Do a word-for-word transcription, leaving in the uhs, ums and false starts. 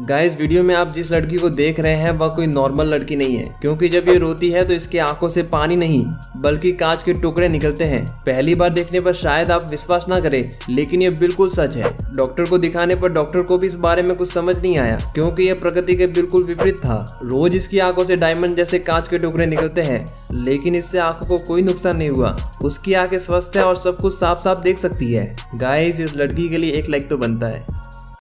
Guys video में आप जिस लड़की को देख रहे हैं वह कोई नॉर्मल लड़की नहीं है, क्योंकि जब ये रोती है तो इसके आंखों से पानी नहीं बल्कि कांच के टुकड़े निकलते हैं। पहली बार देखने पर शायद आप विश्वास ना करें, लेकिन ये बिल्कुल सच है। डॉक्टर को दिखाने पर डॉक्टर को भी इस बारे में कुछ समझ नहीं आया, क्योंकि यह प्रकृति के बिल्कुल विपरीत था। रोज इसकी आंखों से डायमंड जैसे कांच के टुकड़े निकलते हैं, लेकिन इससे आंखों को कोई नुकसान नहीं हुआ। उसकी आंखें स्वस्थ है और सब कुछ साफ साफ देख सकती है। गाइस इस लड़की के लिए एक लाइक तो बनता है।